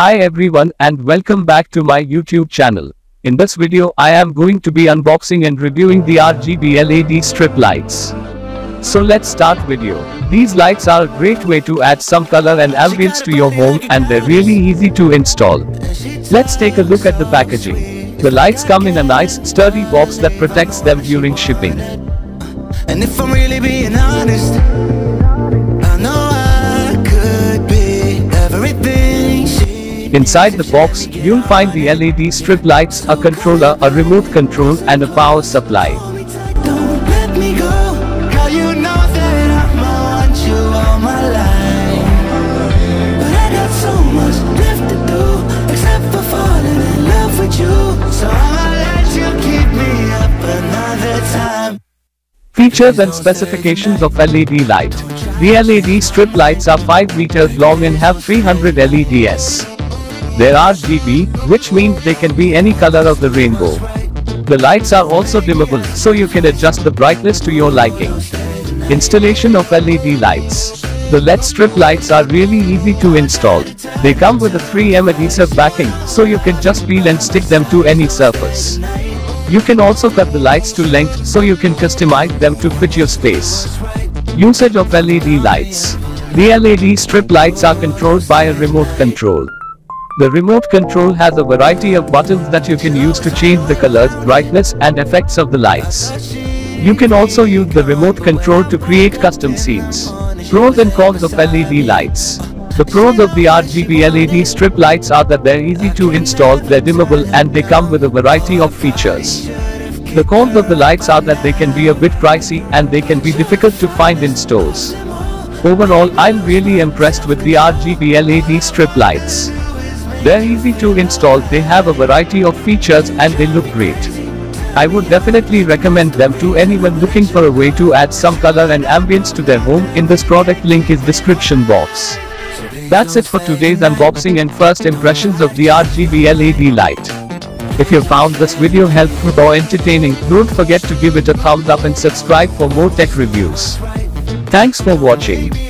Hi everyone and welcome back to my YouTube channel. In this video I am going to be unboxing and reviewing the RGB LED strip lights. So let's start video. These lights are a great way to add some color and ambience to your home and they're really easy to install. Let's take a look at the packaging. The lights come in a nice sturdy box that protects them during shipping. And if I'm really being honest, I know I could be everything. Inside the box, you'll find the LED strip lights, a controller, a remote control, and a power supply. Don't let me go, how you know that I want you all my life. But I got so much left to do, except for falling in love with you. So I'll let you keep me up another time. Features and specifications of LED light. The LED strip lights are 5 meters long and have 300 LEDs. They're RGB, which means they can be any color of the rainbow. The lights are also dimmable, so you can adjust the brightness to your liking. Installation of LED lights. The LED strip lights are really easy to install. They come with a 3M adhesive backing, so you can just peel and stick them to any surface. You can also cut the lights to length, so you can customize them to fit your space. Usage of LED lights. The LED strip lights are controlled by a remote control. The remote control has a variety of buttons that you can use to change the colors, brightness, and effects of the lights. You can also use the remote control to create custom scenes. Pros and cons of LED lights. The pros of the RGB LED strip lights are that they're easy to install, they're dimmable, and they come with a variety of features. The cons of the lights are that they can be a bit pricey, and they can be difficult to find in stores. Overall, I'm really impressed with the RGB LED strip lights. They're easy to install, they have a variety of features, and they look great. I would definitely recommend them to anyone looking for a way to add some color and ambience to their home. In this product, link is description box. That's it for today's unboxing and first impressions of the RGB LED light. If you found this video helpful or entertaining, don't forget to give it a thumbs up and subscribe for more tech reviews. Thanks for watching.